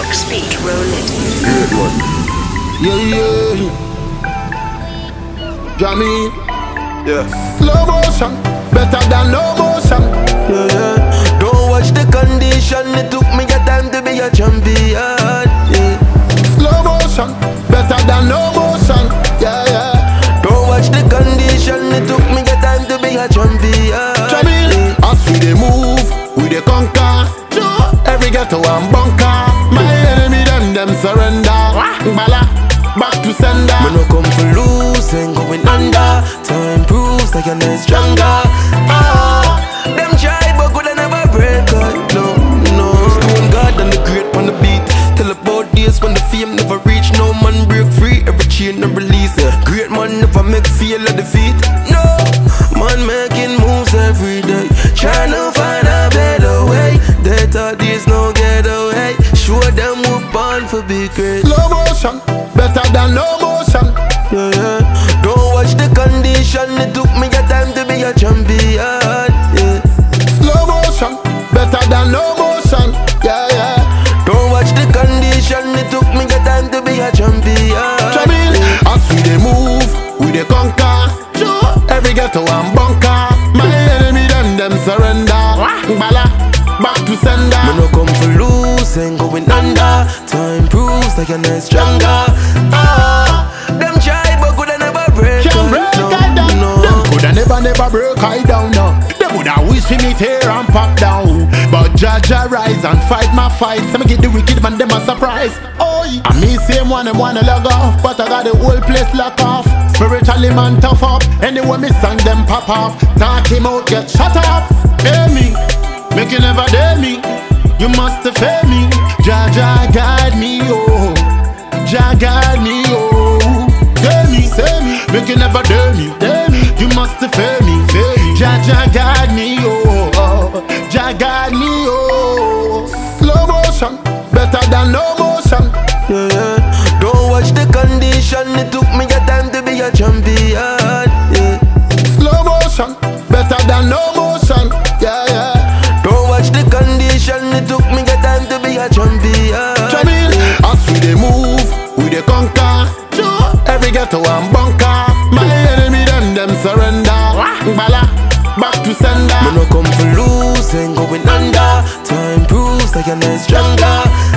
clock speed, roll it. Good one. Yeah. Jahmiel. Yeah. Slow motion, better than no motion. Yeah, yeah. Don't watch the condition, it took me a time to be a champion. Yeah. Slow motion, better than no motion. Yeah, yeah. Don't watch the condition, it took me a time to be a champion. Ghetto and bunker, my enemy them surrender. Bala, back to sender. When I come for lose, ain't going under. Time proves I can be stronger. Them try but could I never break out. No, no. Stone God and the great on the beat. Tell about days when the fame never reach. No man break free, every chain and release. Great man never make feel a defeat. No, man making moves every day. Trying to find a better way. They thought these no getaway. Show them we're born for big great. Slow motion, better than no motion. Yeah, yeah. Don't watch the condition. It took me a time to be a champion. Yeah. Slow motion, better than no motion. Yeah, yeah. Don't watch the condition. It took me a time to be a champion. Jahmiel, yeah. As we they move, we they conquer. Sure. Every ghetto and bunker. My enemy them surrender. Bala. Back to sender. When I come for lose, ain't going under. Time proves I can be stronger. Them try but could I never break. Can't break no, I down. No. Them could I never break I down. No. Them would I wish me tear and pop down. But Jah rise and fight my fight. Some get the wicked man them a surprise. Oi, I me same one them wanna log off, but I got the whole place locked off. Spiritually man tough up. Anyway me son them pop off. Talk him out get shut up. Hear me. Make you never dare me, you must fear me. Jah Jah guide me, oh. Jah guide me, oh. Dare me, say me. Make you never dare me, you must fear me. Jah Jah guide me, oh. Jah guide me, oh. Slow motion, better than no motion. Yeah, yeah. Don't watch the condition. It took me a time to be a champion. Yeah. Slow motion, better than no motion. Yeah, yeah. The condition, it took me a time to be a champion. Jahmiel, as we they move, we they conquer. Sure. Every ghetto and bunker. My enemy them surrender. Bala, back to sender. When I come for lose, ain't going under. Time proves I can be stronger.